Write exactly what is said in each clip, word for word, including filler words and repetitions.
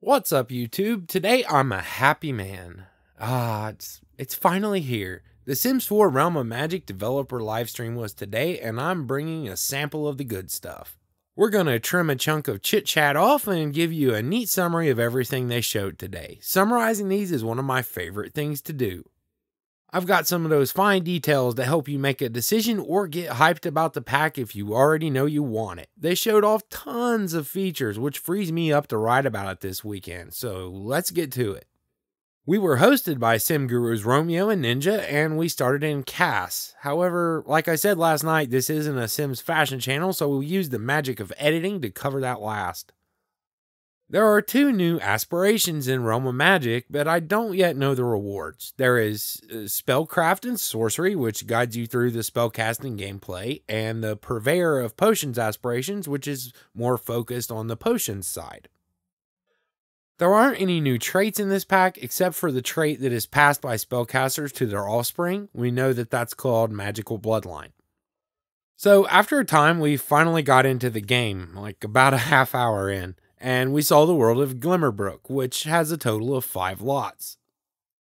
What's up, YouTube? Today I'm a happy man. Ah, it's, it's finally here. The Sims four Realm of Magic developer livestream was today, and I'm bringing a sample of the good stuff. We're gonna trim a chunk of chit chat off and give you a neat summary of everything they showed today. Summarizing these is one of my favorite things to do. I've got some of those fine details to help you make a decision or get hyped about the pack if you already know you want it. They showed off tons of features, which frees me up to write about it this weekend, so let's get to it. We were hosted by SimGurus Romeo and Ninja, and we started in Cass. However, like I said last night, this isn't a Sims fashion channel, so we'll use the magic of editing to cover that last. There are two new aspirations in Realm of Magic, but I don't yet know the rewards. There is uh, Spellcraft and Sorcery, which guides you through the spellcasting gameplay, and the Purveyor of Potions aspirations, which is more focused on the potions side. There aren't any new traits in this pack, except for the trait that is passed by spellcasters to their offspring. We know that that's called Magical Bloodline. So after a time, we finally got into the game, like about a half hour in, and we saw the world of Glimmerbrook, which has a total of five lots.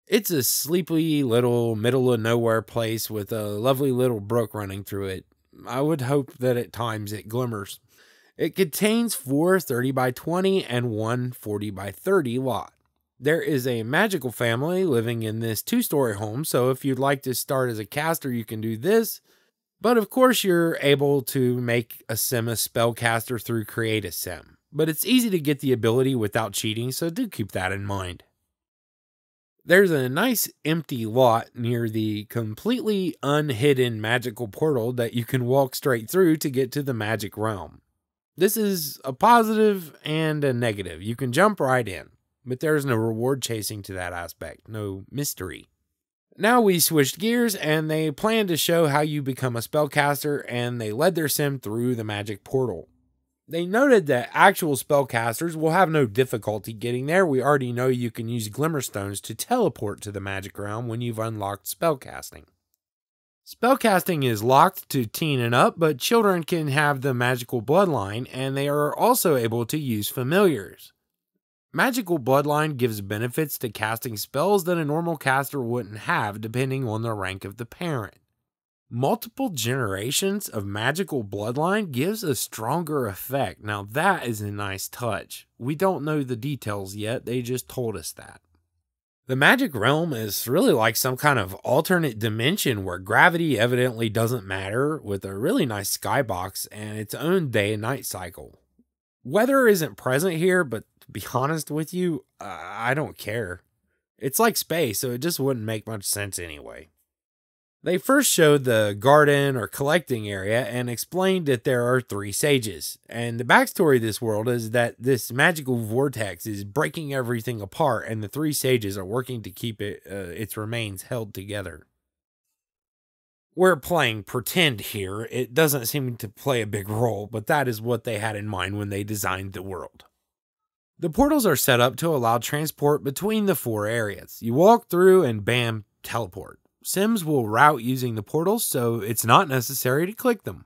It's a sleepy little middle-of-nowhere place with a lovely little brook running through it. I would hope that at times it glimmers. It contains four thirty by twenty and one forty by thirty lot. There is a magical family living in this two-story home, so if you'd like to start as a caster, you can do this. But of course, you're able to make a sim a spellcaster through Create a Sim. But it's easy to get the ability without cheating, so do keep that in mind. There's a nice empty lot near the completely unhidden magical portal that you can walk straight through to get to the magic realm. This is a positive and a negative. You can jump right in, but there's no reward chasing to that aspect, no mystery. Now we switched gears, and they planned to show how you become a spellcaster, and they led their sim through the magic portal. They noted that actual spellcasters will have no difficulty getting there. We already know you can use Glimmerstones to teleport to the magic realm when you've unlocked spellcasting. Spellcasting is locked to teen and up, but children can have the magical bloodline, and they are also able to use familiars. Magical bloodline gives benefits to casting spells that a normal caster wouldn't have, depending on the rank of the parent. Multiple generations of magical bloodline gives a stronger effect. Now that is a nice touch. We don't know the details yet, they just told us that. The magic realm is really like some kind of alternate dimension where gravity evidently doesn't matter, with a really nice skybox and its own day and night cycle. Weather isn't present here, but to be honest with you, I don't care. It's like space, so it just wouldn't make much sense anyway. They first showed the garden or collecting area and explained that there are three sages. And the backstory of this world is that this magical vortex is breaking everything apart, and the three sages are working to keep it, uh, its remains held together. We're playing pretend here. It doesn't seem to play a big role, but that is what they had in mind when they designed the world. The portals are set up to allow transport between the four areas. You walk through and bam, teleport. Sims will route using the portals, so it's not necessary to click them.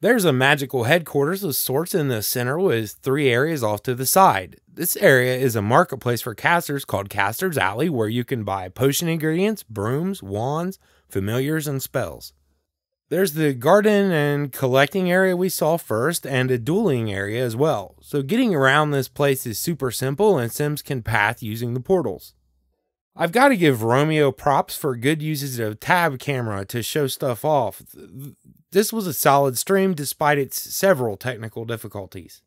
There's a magical headquarters of sorts in the center with three areas off to the side. This area is a marketplace for casters called Caster's Alley, where you can buy potion ingredients, brooms, wands, familiars, and spells. There's the garden and collecting area we saw first, and a dueling area as well. So getting around this place is super simple, and Sims can path using the portals. I've got to give Romeo props for good uses of tab camera to show stuff off. This was a solid stream despite its several technical difficulties.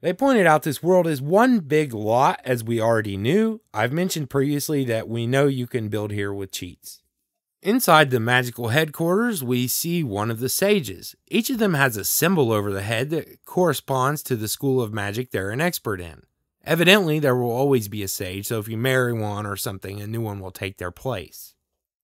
They pointed out this world is one big lot, as we already knew. I've mentioned previously that we know you can build here with cheats. Inside the magical headquarters, we see one of the sages. Each of them has a symbol over the head that corresponds to the school of magic they're an expert in. Evidently, there will always be a sage, so if you marry one or something, a new one will take their place.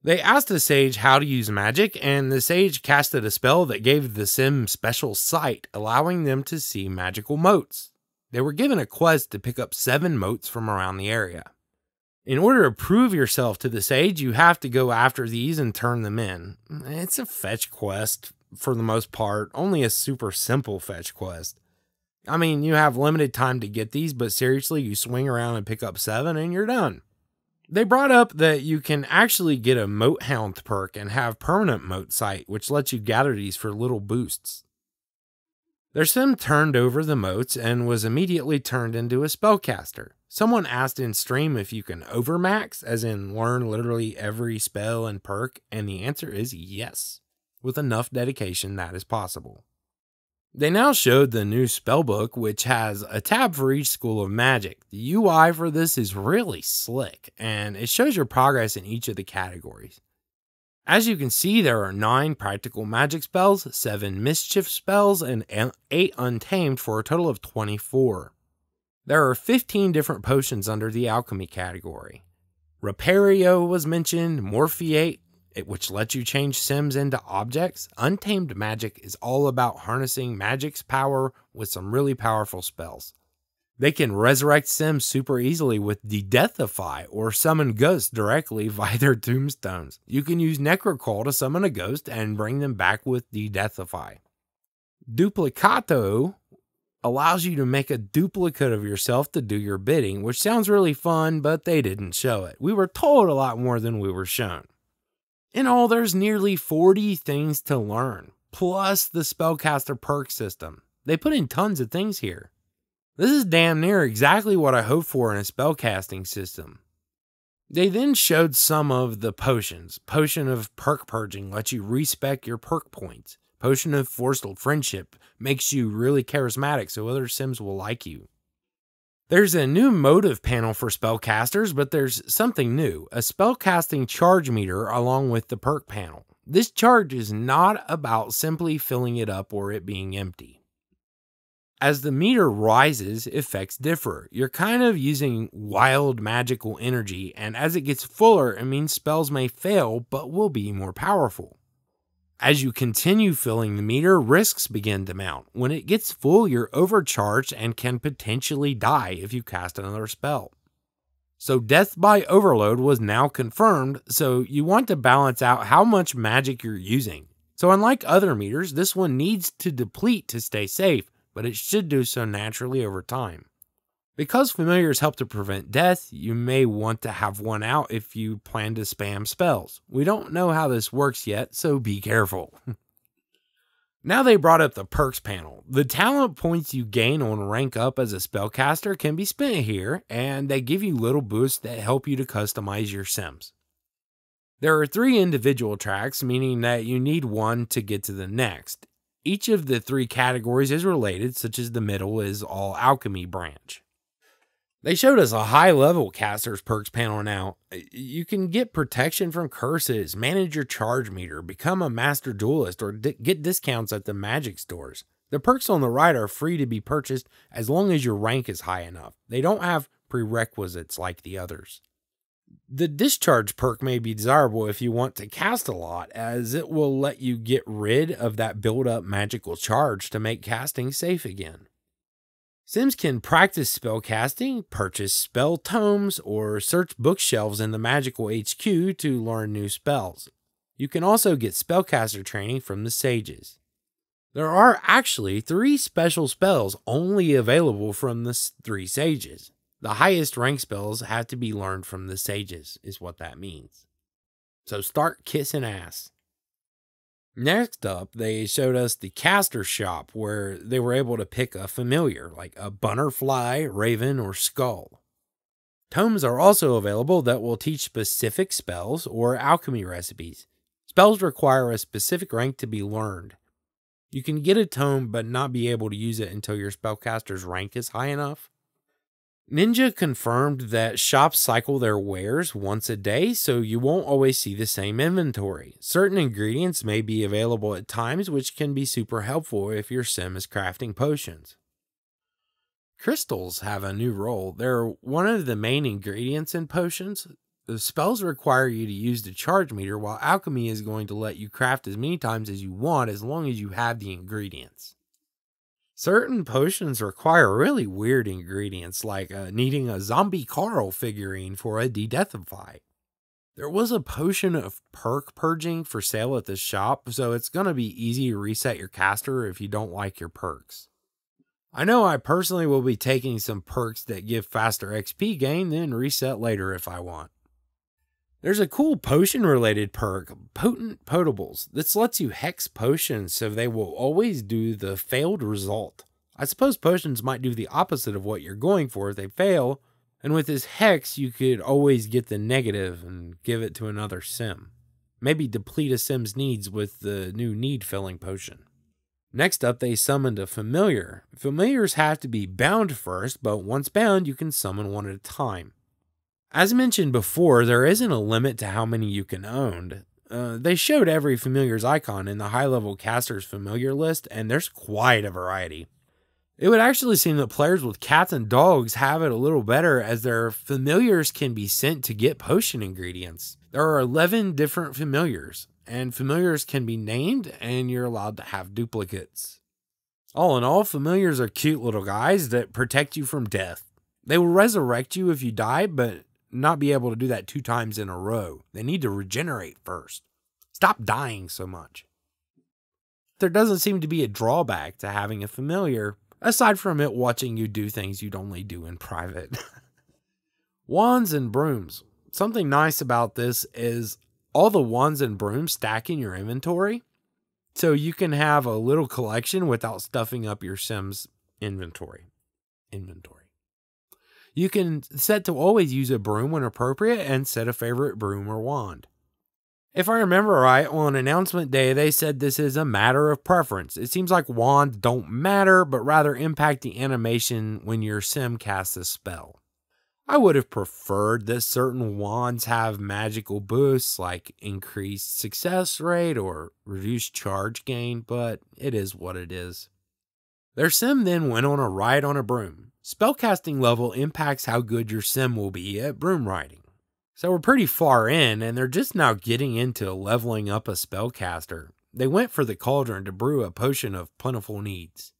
They asked the sage how to use magic, and the sage casted a spell that gave the sim special sight, allowing them to see magical motes. They were given a quest to pick up seven motes from around the area. In order to prove yourself to the sage, you have to go after these and turn them in. It's a fetch quest for the most part, only a super simple fetch quest. I mean, you have limited time to get these, but seriously, you swing around and pick up seven and you're done. They brought up that you can actually get a Moat Hound perk and have permanent Moat Sight, which lets you gather these for little boosts. Their sim turned over the moats and was immediately turned into a spellcaster. Someone asked in stream if you can overmax, as in learn literally every spell and perk, and the answer is yes. With enough dedication, that is possible. They now showed the new spellbook, which has a tab for each school of magic. The U I for this is really slick, and it shows your progress in each of the categories. As you can see, there are nine practical magic spells, seven mischief spells, and eight untamed for a total of twenty-four. There are fifteen different potions under the alchemy category. Repario was mentioned, Morphiate, which lets you change sims into objects. Untamed magic is all about harnessing magic's power with some really powerful spells. They can resurrect sims super easily with De-Deathify, or summon ghosts directly via their tombstones. You can use Necrocall to summon a ghost and bring them back with De-Deathify. Duplicato allows you to make a duplicate of yourself to do your bidding, which sounds really fun, but they didn't show it. We were told a lot more than we were shown. In all, there's nearly forty things to learn, plus the spellcaster perk system. They put in tons of things here. This is damn near exactly what I hoped for in a spellcasting system. They then showed some of the potions. Potion of Perk Purging lets you respec your perk points. Potion of Forced Friendship makes you really charismatic so other sims will like you. There's a new motive panel for spellcasters, but there's something new. A spellcasting charge meter along with the perk panel. This charge is not about simply filling it up or it being empty. As the meter rises, effects differ. You're kind of using wild magical energy, and as it gets fuller, it means spells may fail, but will be more powerful. As you continue filling the meter, risks begin to mount. When it gets full, you're overcharged and can potentially die if you cast another spell. So death by overload was now confirmed, so you want to balance out how much magic you're using. So unlike other meters, this one needs to deplete to stay safe, but it should do so naturally over time. Because familiars help to prevent death, you may want to have one out if you plan to spam spells. We don't know how this works yet, so be careful. Now they brought up the perks panel. The talent points you gain on rank up as a spellcaster can be spent here, and they give you little boosts that help you to customize your sims. There are three individual tracks, meaning that you need one to get to the next. Each of the three categories is related, such as the middle is all alchemy branch. They showed us a high-level caster's perks panel now. You can get protection from curses, manage your charge meter, become a master duelist, or di get discounts at the magic stores. The perks on the right are free to be purchased as long as your rank is high enough. They don't have prerequisites like the others. The discharge perk may be desirable if you want to cast a lot, as it will let you get rid of that build-up magical charge to make casting safe again. Sims can practice spellcasting, purchase spell tomes, or search bookshelves in the magical H Q to learn new spells. You can also get spellcaster training from the sages. There are actually three special spells only available from the three sages. The highest rank spells have to be learned from the sages, is what that means. So start kissing ass. Next up, they showed us the caster shop, where they were able to pick a familiar, like a butterfly, raven, or skull. Tomes are also available that will teach specific spells or alchemy recipes. Spells require a specific rank to be learned. You can get a tome, but not be able to use it until your spellcaster's rank is high enough. Ninja confirmed that shops cycle their wares once a day, so you won't always see the same inventory. Certain ingredients may be available at times, which can be super helpful if your sim is crafting potions. Crystals have a new role. They're one of the main ingredients in potions. The spells require you to use the charge meter, while alchemy is going to let you craft as many times as you want as long as you have the ingredients. Certain potions require really weird ingredients, like uh, needing a zombie Carl figurine for a de-deathify. There was a potion of perk purging for sale at the shop, so it's going to be easy to reset your caster if you don't like your perks. I know I personally will be taking some perks that give faster X P gain, then reset later if I want. There's a cool potion related perk, Potent Potables. This lets you hex potions so they will always do the failed result. I suppose potions might do the opposite of what you're going for if they fail, and with this hex you could always get the negative and give it to another sim. Maybe deplete a sim's needs with the new need filling potion. Next up, they summoned a familiar. Familiars have to be bound first, but once bound, you can summon one at a time. As mentioned before, there isn't a limit to how many you can own. Uh, they showed every familiar's icon in the high-level caster's familiar list, and there's quite a variety. It would actually seem that players with cats and dogs have it a little better, as their familiars can be sent to get potion ingredients. There are eleven different familiars, and familiars can be named, and you're allowed to have duplicates. All in all, familiars are cute little guys that protect you from death. They will resurrect you if you die, but not be able to do that two times in a row. They need to regenerate first. Stop dying so much. There doesn't seem to be a drawback to having a familiar, aside from it watching you do things you'd only do in private. Wands and brooms. Something nice about this is all the wands and brooms stack in your inventory, so you can have a little collection without stuffing up your sim's inventory. Inventory. You can set to always use a broom when appropriate and set a favorite broom or wand. If I remember right, on announcement day, they said this is a matter of preference. It seems like wands don't matter, but rather impact the animation when your sim casts a spell. I would have preferred that certain wands have magical boosts like increased success rate or reduced charge gain, but it is what it is. Their sim then went on a ride on a broom. Spellcasting level impacts how good your sim will be at broom riding. So we're pretty far in, and they're just now getting into leveling up a spellcaster. They went for the cauldron to brew a potion of plentiful needs.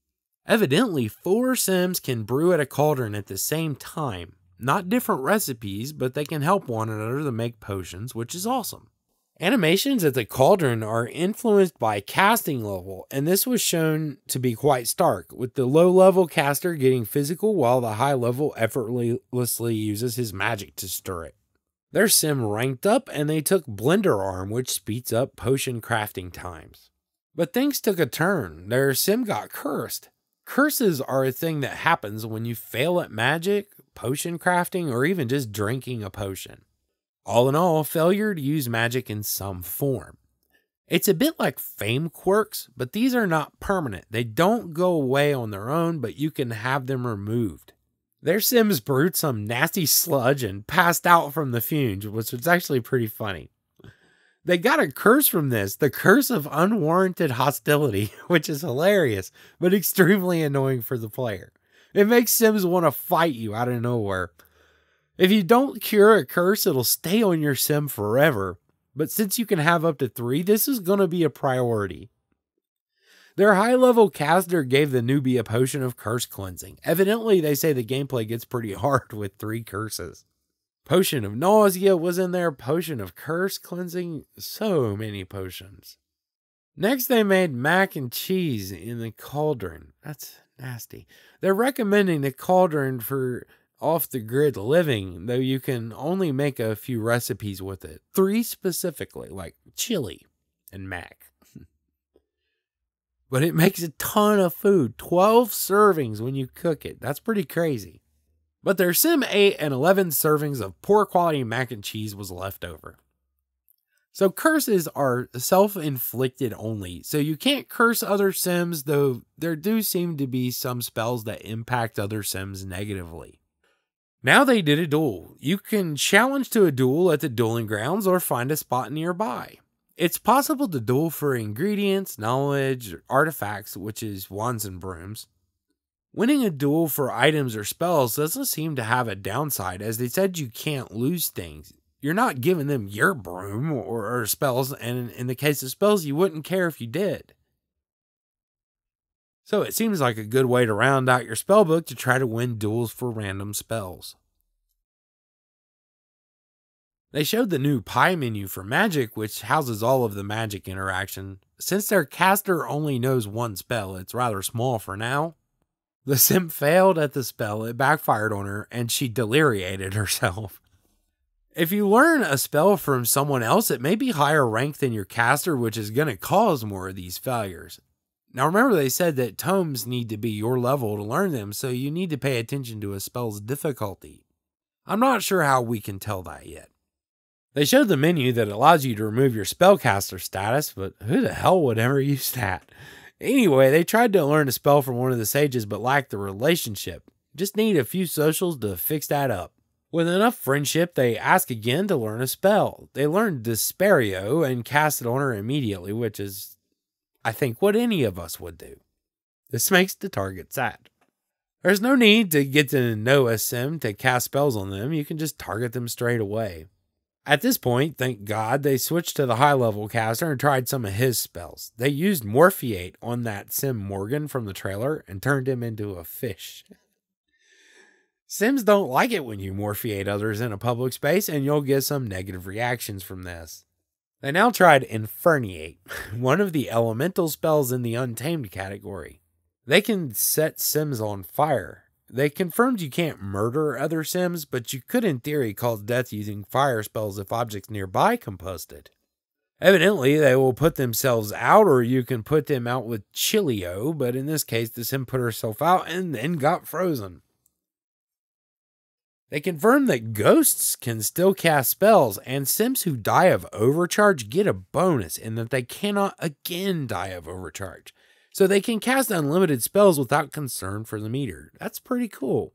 Evidently, four sims can brew at a cauldron at the same time. Not different recipes, but they can help one another to make potions, which is awesome. Animations at the cauldron are influenced by casting level, and this was shown to be quite stark, with the low-level caster getting physical while the high-level effortlessly uses his magic to stir it. Their sim ranked up, and they took Blender Arm, which speeds up potion crafting times. But things took a turn. Their sim got cursed. Curses are a thing that happens when you fail at magic, potion crafting, or even just drinking a potion. All in all, failure to use magic in some form. It's a bit like fame quirks, but these are not permanent. They don't go away on their own, but you can have them removed. Their sims brewed some nasty sludge and passed out from the fumes, which was actually pretty funny. They got a curse from this, the curse of unwarranted hostility, which is hilarious, but extremely annoying for the player. It makes sims want to fight you out of nowhere. If you don't cure a curse, it'll stay on your sim forever, but since you can have up to three, this is going to be a priority. Their high-level caster gave the newbie a potion of curse cleansing. Evidently, they say the gameplay gets pretty hard with three curses. Potion of nausea was in there, potion of curse cleansing, so many potions. Next, they made mac and cheese in the cauldron. That's nasty. They're recommending the cauldron for off-the-grid living, though you can only make a few recipes with it. Three specifically, like chili and mac. But it makes a ton of food, twelve servings when you cook it. That's pretty crazy. But their sim ate and eleven servings of poor quality mac and cheese was left over. So curses are self-inflicted only, so you can't curse other sims, though there do seem to be some spells that impact other sims negatively. Now they did a duel. You can challenge to a duel at the dueling grounds or find a spot nearby. It's possible to duel for ingredients, knowledge, or artifacts, which is wands and brooms. Winning a duel for items or spells doesn't seem to have a downside, as they said you can't lose things. You're not giving them your broom or, or spells, and in the case of spells, you wouldn't care if you did. So it seems like a good way to round out your spellbook to try to win duels for random spells. They showed the new pie menu for magic, which houses all of the magic interaction. Since their caster only knows one spell, it's rather small for now. The sim failed at the spell, it backfired on her, and she deliriated herself. If you learn a spell from someone else, it may be higher rank than your caster, which is going to cause more of these failures. Now remember, they said that tomes need to be your level to learn them, so you need to pay attention to a spell's difficulty. I'm not sure how we can tell that yet. They showed the menu that allows you to remove your spellcaster status, but who the hell would ever use that? Anyway, they tried to learn a spell from one of the sages but lacked the relationship. Just need a few socials to fix that up. With enough friendship, they ask again to learn a spell. They learned Dispario and cast it on her immediately, which is, I think, what any of us would do. This makes the target sad. There's no need to get to know a sim to cast spells on them. You can just target them straight away. At this point, thank God, they switched to the high-level caster and tried some of his spells. They used Morphiate on that sim Morgan from the trailer and turned him into a fish. Sims don't like it when you Morphiate others in a public space, and you'll get some negative reactions from this. They now tried Inferniate, one of the elemental spells in the Untamed category. They can set sims on fire. They confirmed you can't murder other sims, but you could in theory cause death using fire spells if objects nearby combusted. Evidently, they will put themselves out, or you can put them out with Chillio, but in this case, the sim put herself out and then got frozen. They confirmed that ghosts can still cast spells, and sims who die of overcharge get a bonus in that they cannot again die of overcharge. So they can cast unlimited spells without concern for the meter. That's pretty cool.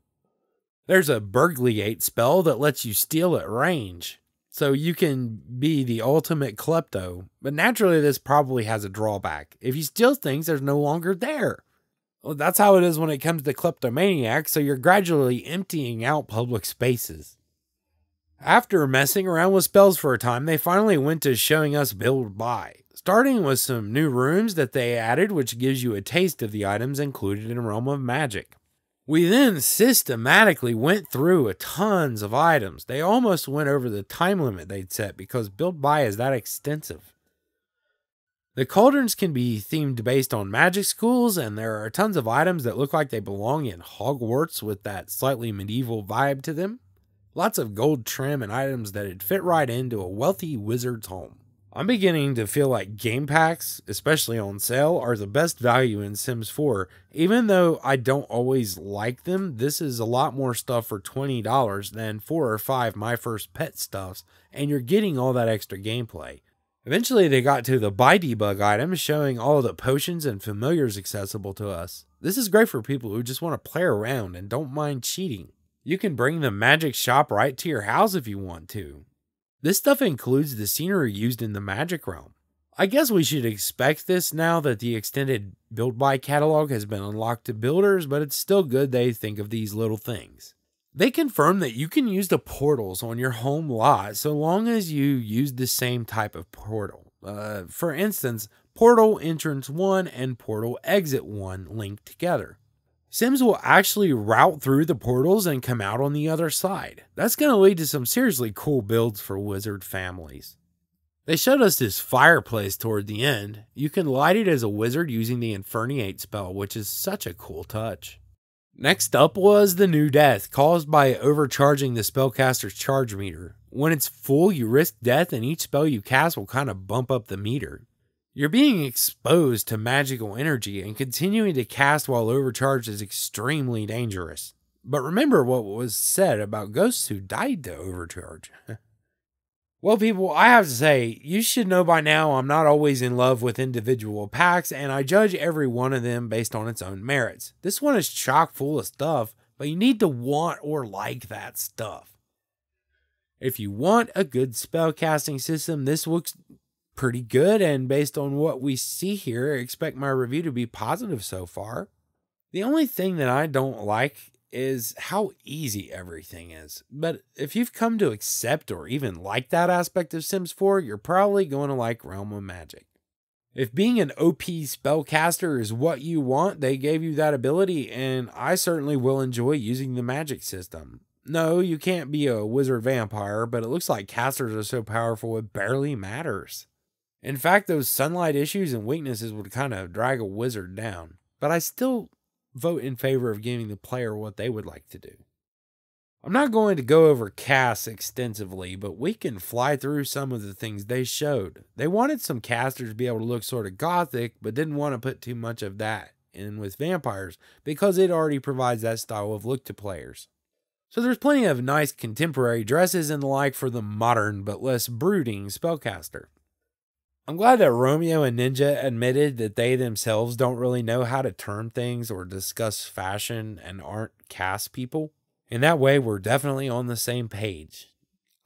There's a burglygate spell that lets you steal at range, so you can be the ultimate klepto. But naturally, this probably has a drawback. If you steal things, they're no longer there. Well, that's how it is when it comes to kleptomaniacs, so you're gradually emptying out public spaces. After messing around with spells for a time, they finally went to showing us build by, starting with some new rooms that they added, which gives you a taste of the items included in Realm of Magic. We then systematically went through a tons of items. They almost went over the time limit they'd set because build by is that extensive. The cauldrons can be themed based on magic schools, and there are tons of items that look like they belong in Hogwarts with that slightly medieval vibe to them. Lots of gold trim and items that'd fit right into a wealthy wizard's home. I'm beginning to feel like game packs, especially on sale, are the best value in Sims four. Even though I don't always like them, this is a lot more stuff for twenty dollars than four or five My First Pet Stuffs, and you're getting all that extra gameplay. Eventually they got to the buy debug items, showing all the potions and familiars accessible to us. This is great for people who just want to play around and don't mind cheating. You can bring the magic shop right to your house if you want to. This stuff includes the scenery used in the magic realm. I guess we should expect this now that the extended build by catalog has been unlocked to builders, but it's still good they think of these little things. They confirm that you can use the portals on your home lot so long as you use the same type of portal. Uh, for instance, portal entrance one and portal exit one linked together. Sims will actually route through the portals and come out on the other side. That's going to lead to some seriously cool builds for wizard families. They showed us this fireplace toward the end. You can light it as a wizard using the Inferniate spell, which is such a cool touch. Next up was the new death, caused by overcharging the spellcaster's charge meter. When it's full, you risk death, and each spell you cast will kind of bump up the meter. You're being exposed to magical energy, and continuing to cast while overcharged is extremely dangerous. But remember what was said about ghosts who died to overcharge. Well, people, I have to say, you should know by now I'm not always in love with individual packs, and I judge every one of them based on its own merits. This one is chock full of stuff, but you need to want or like that stuff. If you want a good spellcasting system, this looks pretty good, and based on what we see here, expect my review to be positive so far. The only thing that I don't like is how easy everything is, but if you've come to accept or even like that aspect of Sims four, you're probably going to like Realm of Magic. If being an O P spellcaster is what you want, they gave you that ability, and I certainly will enjoy using the magic system. No, you can't be a wizard vampire, but it looks like casters are so powerful it barely matters. In fact, those sunlight issues and weaknesses would kind of drag a wizard down, but I still vote in favor of giving the player what they would like to do. I'm not going to go over casts extensively, but we can fly through some of the things they showed. They wanted some casters to be able to look sort of gothic, but didn't want to put too much of that in with vampires, because it already provides that style of look to players. So there's plenty of nice contemporary dresses and the like for the modern but less brooding spellcaster. I'm glad that Romeo and Ninja admitted that they themselves don't really know how to term things or discuss fashion and aren't cast people. In that way, we're definitely on the same page.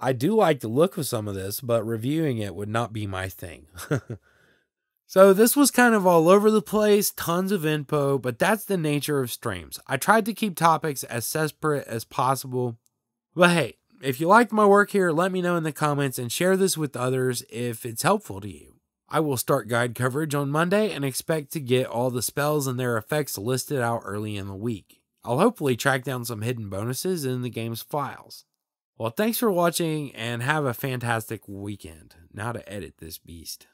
I do like the look of some of this, but reviewing it would not be my thing. So this was kind of all over the place, tons of info, but that's the nature of streams. I tried to keep topics as separate as possible. But hey, if you liked my work here, let me know in the comments and share this with others if it's helpful to you. I will start guide coverage on Monday and expect to get all the spells and their effects listed out early in the week. I'll hopefully track down some hidden bonuses in the game's files. Well, thanks for watching and have a fantastic weekend. Now to edit this beast.